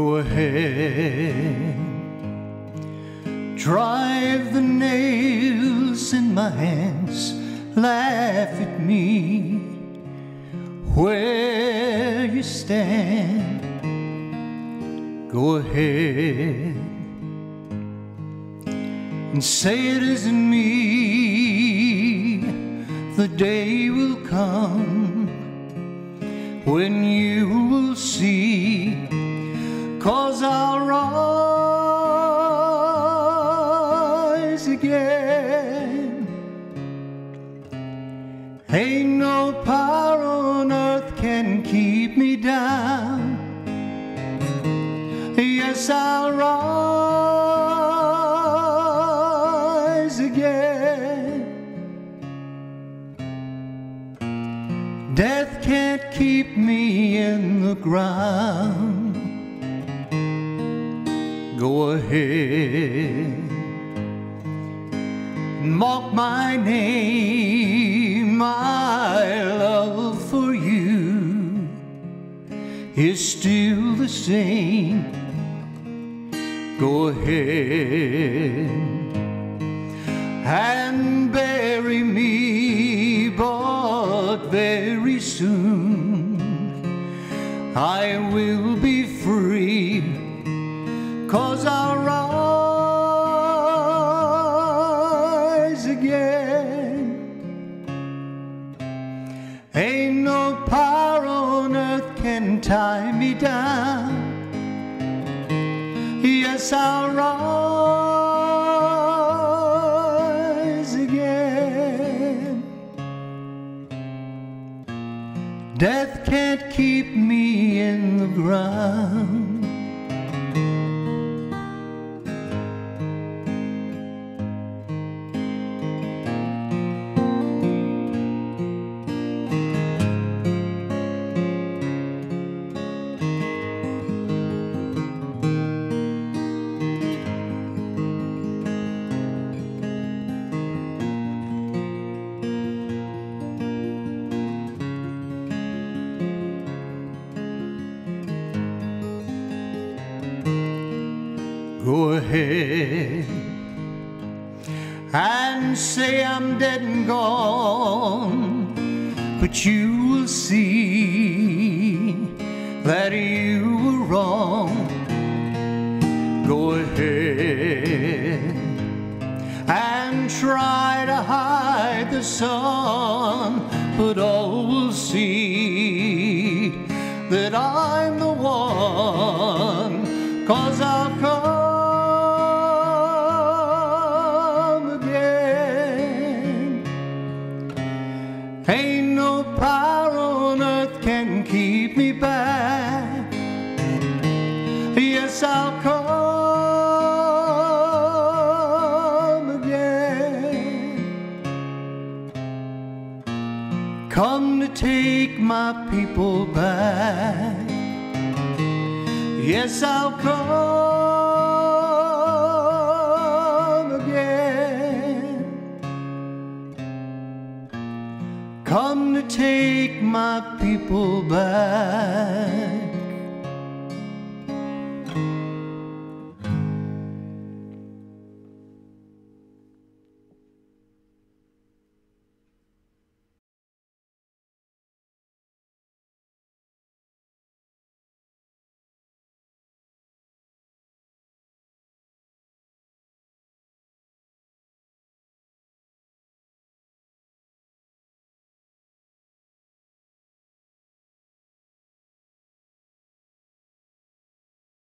go ahead. Drive the nails in my hands, laugh at me where you stand. Go ahead and say it isn't me. The day will come when you will see, 'cause I'll rise again. Ain't no power on earth can keep me down. Yes, I'll rise again. Death can't keep me in the ground. Go ahead, mark my name. My love for you is still the same. Go ahead and bury me, but very soon I will be free, 'cause I'll rise again. Ain't no power on earth can tie me down. Yes, I'll rise again. Death can't keep me in the ground. Go ahead and say I'm dead and gone, but you will see that you were wrong. Go ahead and try to hide the sun, but all will see that I'm the one, 'cause I'll come. Ain't no power on earth can keep me back. Yes, I'll come again. Come to take my people back. Yes, I'll come. Come to take my people back.